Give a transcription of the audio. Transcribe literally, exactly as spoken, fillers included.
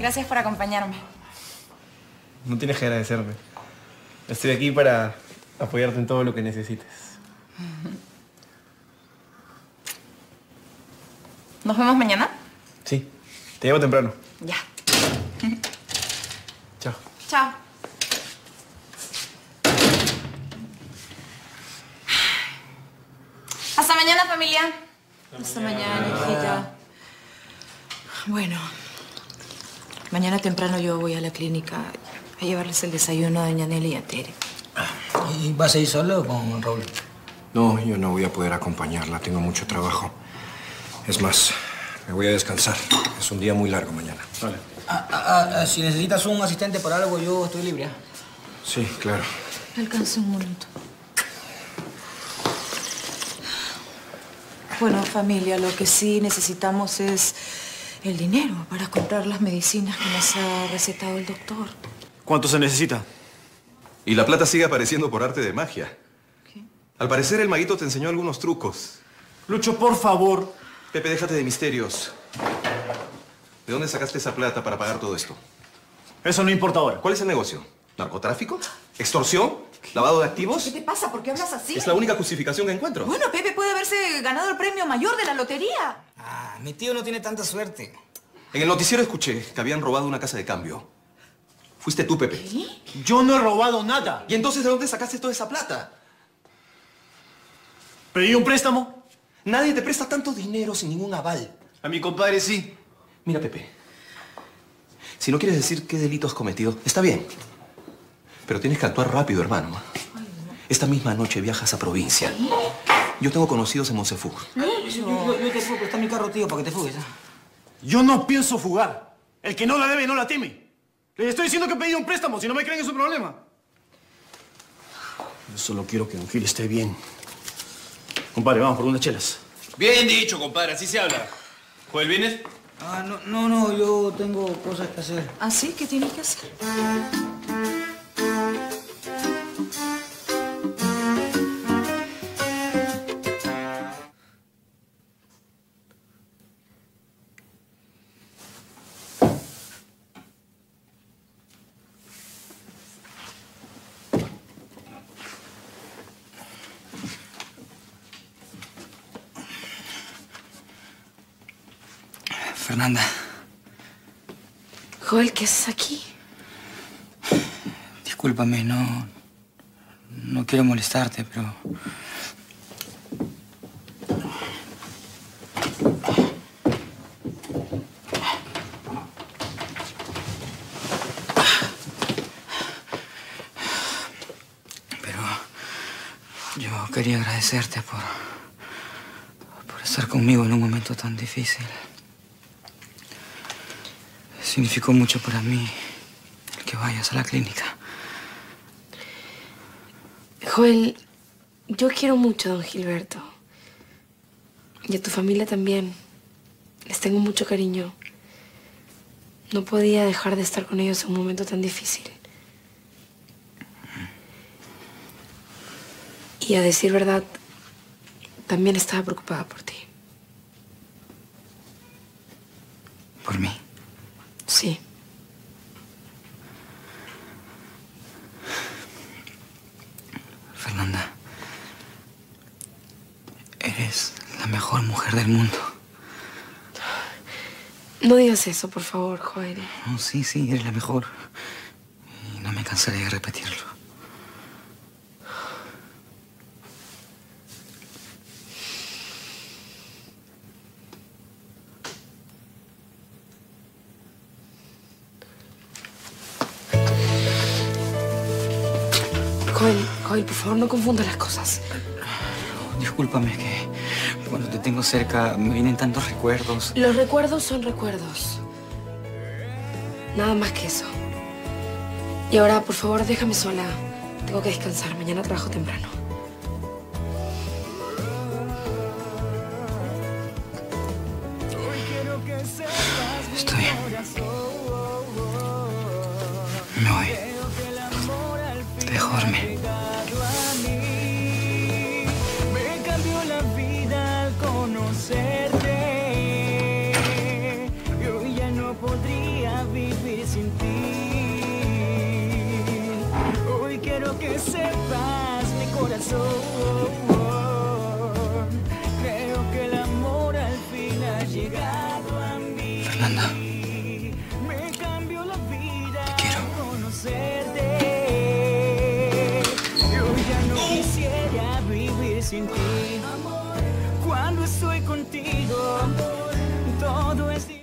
Gracias por acompañarme. No tienes que agradecerme. Estoy aquí para apoyarte en todo lo que necesites. ¿Nos vemos mañana? Sí. Te llevo temprano. Ya. Chao. Chao. Hasta mañana, familia. Hasta mañana, hijita. Bueno, mañana temprano yo voy a la clínica a llevarles el desayuno a Doña Nelly y a Tere. ¿Y vas a ir solo o con Raúl? No, yo no voy a poder acompañarla. Tengo mucho trabajo. Es más, me voy a descansar. Es un día muy largo mañana. Vale. Ah, ah, ah, si necesitas un asistente por algo, yo estoy libre. Sí, claro. Alcanza un minuto. Bueno, familia, lo que sí necesitamos es el dinero para comprar las medicinas que nos ha recetado el doctor. ¿Cuánto se necesita? Y la plata sigue apareciendo por arte de magia. ¿Qué? Al parecer el maguito te enseñó algunos trucos. Lucho, por favor. Pepe, déjate de misterios. ¿De dónde sacaste esa plata para pagar todo esto? Eso no importa ahora. ¿Cuál es el negocio? ¿Narcotráfico? ¿Extorsión? ¿Lavado de activos? ¿Qué te pasa? ¿Por qué hablas así? Es la única justificación que encuentro. Bueno, Pepe puede haberse ganado el premio mayor de la lotería. Ah, mi tío no tiene tanta suerte. En el noticiero escuché que habían robado una casa de cambio. Fuiste tú, Pepe. ¿Qué? Yo no he robado nada. ¿Y entonces de dónde sacaste toda esa plata? ¿Pedí un préstamo? Nadie te presta tanto dinero sin ningún aval. A mi compadre sí. Mira, Pepe, si no quieres decir qué delito has cometido, está bien. Pero tienes que actuar rápido, hermano. Ay, no. Esta misma noche viajas a provincia. ¿Sí? Yo tengo conocidos en Montsefú. ¿Sí? Yo, yo, yo te fugo, está en mi carro, tío, para que te fugues. Yo no pienso fugar. El que no la debe, no la teme. Les estoy diciendo que he pedido un préstamo. Si no me creen, es un problema. Yo solo quiero que Don Quil esté bien. Compadre, vamos por unas chelas. Bien dicho, compadre, así se habla. ¿Joel, vienes? Ah, no, no, no, yo tengo cosas que hacer. ¿Ah, sí? ¿Qué tienes que hacer? Fernanda. Joel, ¿qué haces aquí? Discúlpame, no... no quiero molestarte, pero... Pero... yo quería agradecerte por... por estar conmigo en un momento tan difícil. Significó mucho para mí el que vayas a la clínica. Joel, yo quiero mucho a Don Gilberto. Y a tu familia también. Les tengo mucho cariño. No podía dejar de estar con ellos en un momento tan difícil. Y a decir verdad, también estaba preocupada por ti. ¿Por mí? Sí. Fernanda, eres la mejor mujer del mundo. No digas eso, por favor, Joel. No, sí, sí, eres la mejor. Y no me cansaré de repetirlo. Joel, Joel, por favor, no confundas las cosas. Discúlpame, que cuando te tengo cerca me vienen tantos recuerdos. Los recuerdos son recuerdos. Nada más que eso. Y ahora, por favor, déjame sola. Tengo que descansar. Mañana trabajo temprano. Estoy bien. Me voy. Mejorme. Me cambió la vida al conocerte. Yo ya no podría vivir. sin ti. Hoy quiero que sepas, mi corazón, creo que el amor al fin ha llegado a mí. Fernanda, me cambió la vida conocerte. Yo ya no quisiera vivir sin ti. Cuando estoy contigo, todo es diferente.